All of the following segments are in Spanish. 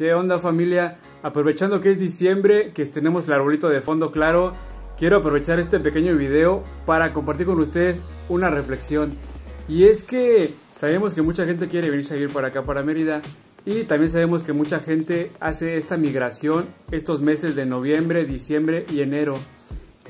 ¿Qué onda, familia? Aprovechando que es diciembre, que tenemos el arbolito de fondo claro, quiero aprovechar este pequeño video para compartir con ustedes una reflexión. Y es que sabemos que mucha gente quiere venirse a vivir para acá, para Mérida, y también sabemos que mucha gente hace esta migración estos meses de noviembre, diciembre y enero.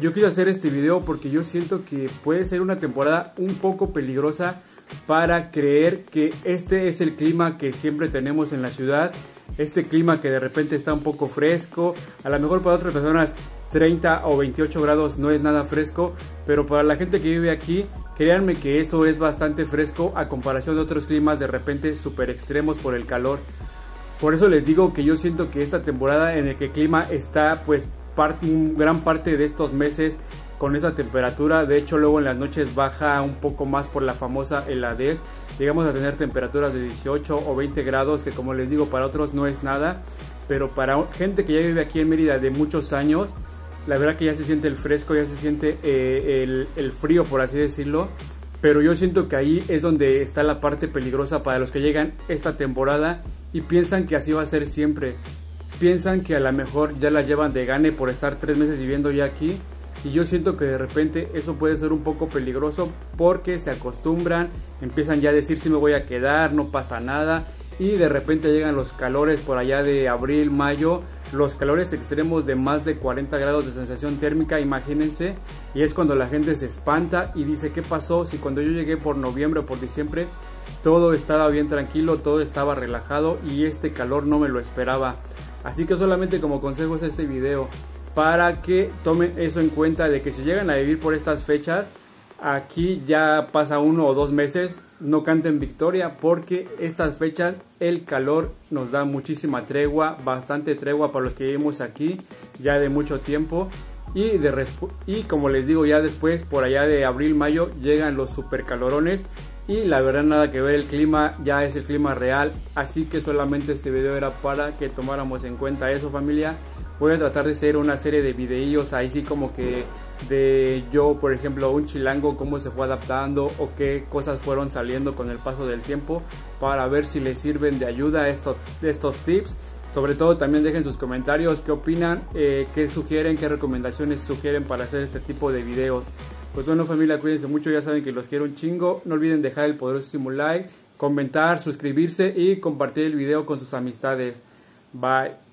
Yo quiero hacer este video porque yo siento que puede ser una temporada un poco peligrosa para creer que este es el clima que siempre tenemos en la ciudad, este clima que de repente está un poco fresco. A lo mejor para otras personas 30 o 28 grados no es nada fresco, pero para la gente que vive aquí, créanme que eso es bastante fresco a comparación de otros climas de repente súper extremos por el calor. Por eso les digo que yo siento que esta temporada en la que el clima está pues gran parte de estos meses con esa temperatura, de hecho luego en las noches baja un poco más por la famosa heladez, llegamos a tener temperaturas de 18 o 20 grados que, como les digo, para otros no es nada, pero para gente que ya vive aquí en Mérida de muchos años, la verdad que ya se siente el fresco, ya se siente el frío, por así decirlo. Pero yo siento que ahí es donde está la parte peligrosa para los que llegan esta temporada y piensan que así va a ser siempre. Piensan que a lo mejor ya la llevan de gane por estar 3 meses viviendo ya aquí, y yo siento que de repente eso puede ser un poco peligroso porque se acostumbran, empiezan ya a decir si me voy a quedar, no pasa nada, y de repente llegan los calores por allá de abril, mayo, los calores extremos de más de 40 grados de sensación térmica, imagínense, y es cuando la gente se espanta y dice ¿qué pasó? Si cuando yo llegué por noviembre o por diciembre todo estaba bien tranquilo, todo estaba relajado y este calor no me lo esperaba. Así que solamente como consejo es este video para que tomen eso en cuenta, de que si llegan a vivir por estas fechas, aquí ya pasa 1 o 2 meses, no canten victoria, porque estas fechas el calor nos da muchísima tregua, bastante tregua para los que vivimos aquí ya de mucho tiempo. Y como les digo, ya después por allá de abril, mayo llegan los super calorones y la verdad nada que ver, el clima ya es el clima real. Así que solamente este video era para que tomáramos en cuenta eso, familia. Voy a tratar de hacer una serie de videillos ahí sí como que de yo, por ejemplo, un chilango, cómo se fue adaptando o qué cosas fueron saliendo con el paso del tiempo, para ver si les sirven de ayuda estos tips. Sobre todo también dejen sus comentarios, qué opinan, qué sugieren, qué recomendaciones sugieren para hacer este tipo de videos. Pues bueno, familia, cuídense mucho, ya saben que los quiero un chingo. No olviden dejar el poderosísimo like, comentar, suscribirse y compartir el video con sus amistades. Bye.